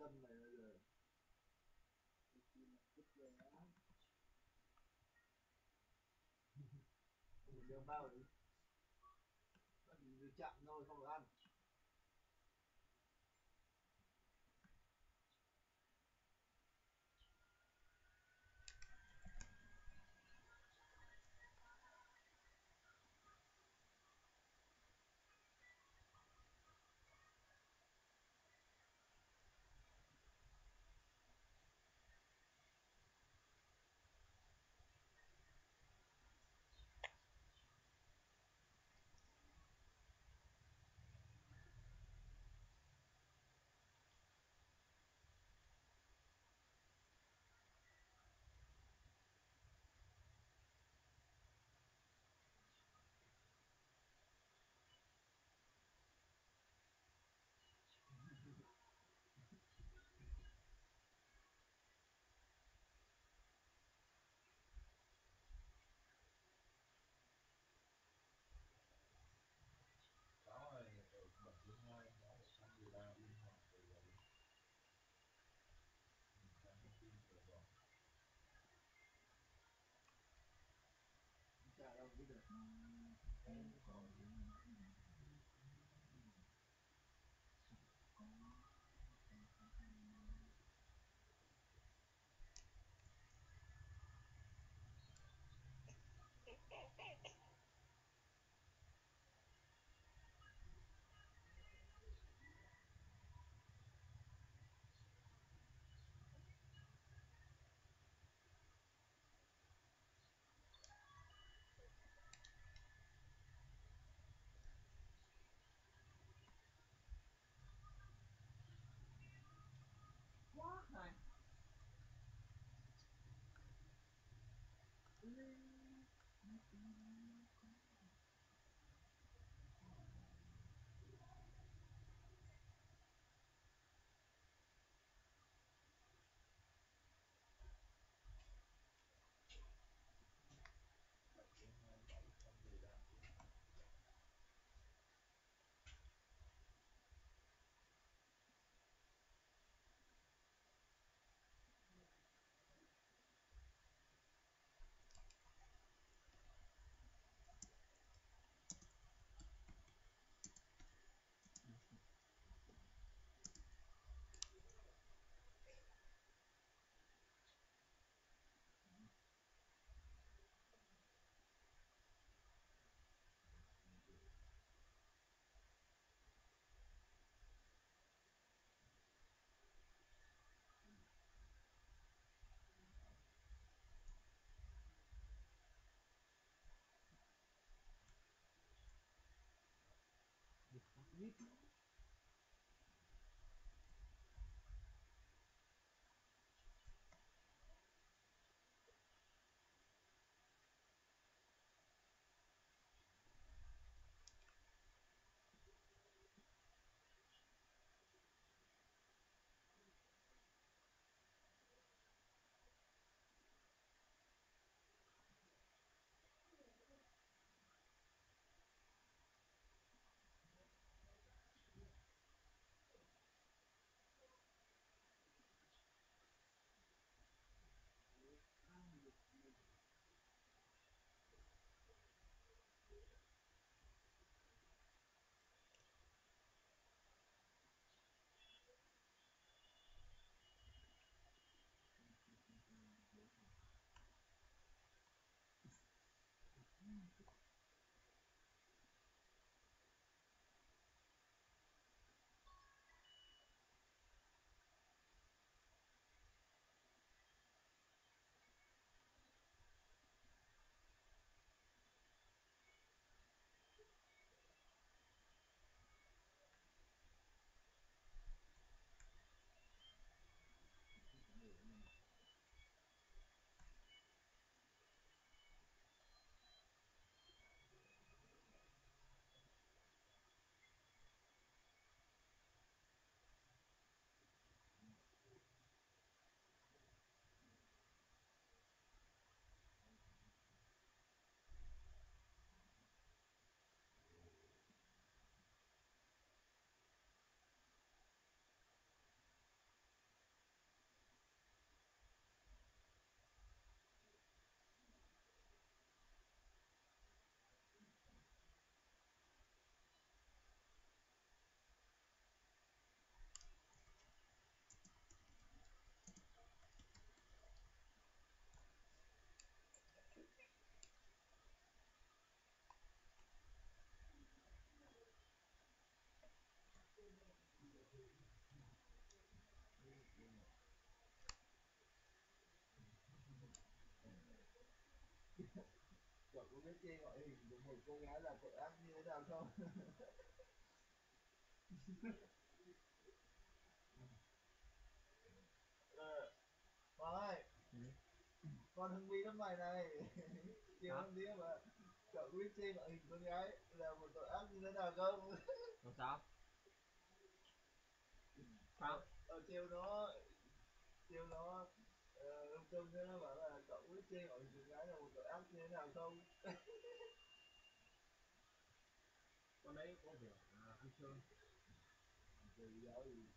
Lâm này bây giờ mình đem bao đi, mình chạm thôi không được ăn. Chả đâu biết được. Em còn Thank you. Trước kia ngoại hình của một cô gái là tội ác như thế nào không? Con ơi, con Hưng Vy lắm mày này. Chiều hôm kia mà cậu biết chê ngoại hình con gái là một tội ác như thế nào không? Làm sao? Sao? Ở chiều nó ông Trung thế nó bảo là cậu biết chê ngoại hình con gái là một tội ác như thế nào không? Con đấy có vẻ ăn chơi. Chơi giáo gì?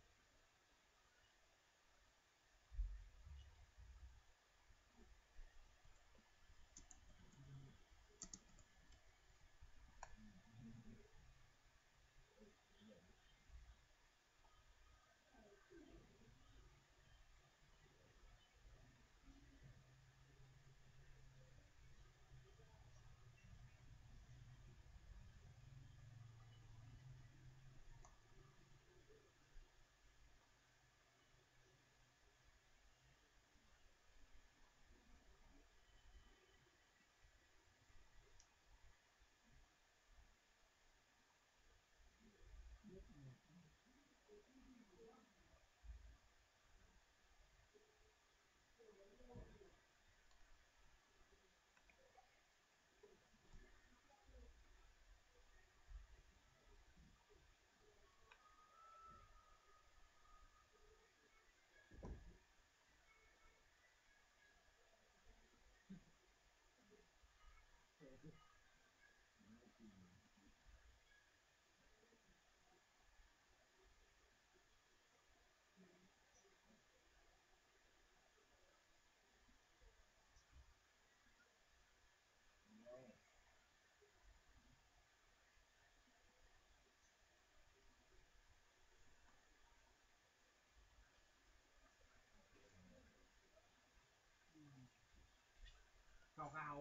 Cào cào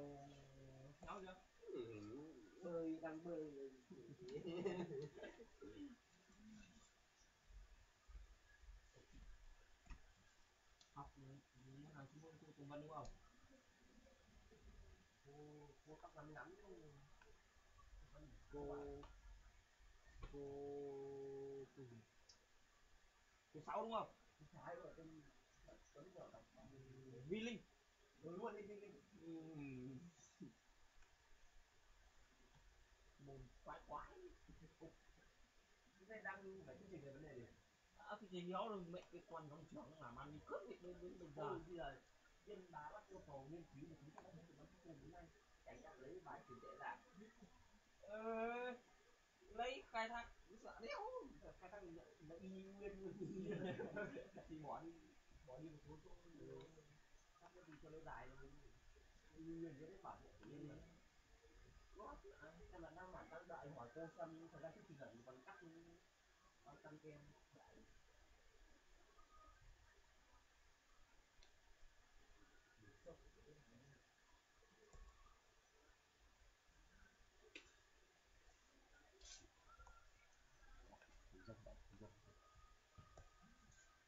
cháu chưa? Bơi, đang bơi. Học môn hàng chuyên môn của Tùng Vân đúng không? Cô cấp 5 đánh. Cô 6 đúng không? Cái rồi tên Vi Linh. Đúng luôn đi Linh. Mồm quái. Cái này đang phải chương trình về vấn đề gì? À, chương trình đó rồi mẹ cái quan công trưởng làm ăn đi cướp việc đến bây giờ. Bây giờ dân đá bắt yêu cầu nghiên cứu những cái vấn đề cùng đến nay. Cảnh giác lấy bài tiền tệ giả. Lấy khai thác sợ đéo. Khai thác nó y nguyên thì bỏ đi một số chỗ. Sắp nó đi cho lâu dài rồi. Y nguyên với cái bản của yên này. Có em là đang hỏi các đại hỏi cô xem thời gian trước thì gần bằng cắt bằng tăng kem đại.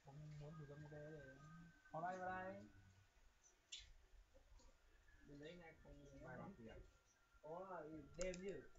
Không muốn thử dâm cái này. Vào đây vào đây. Mình lấy ngay không. Có đêm chứ.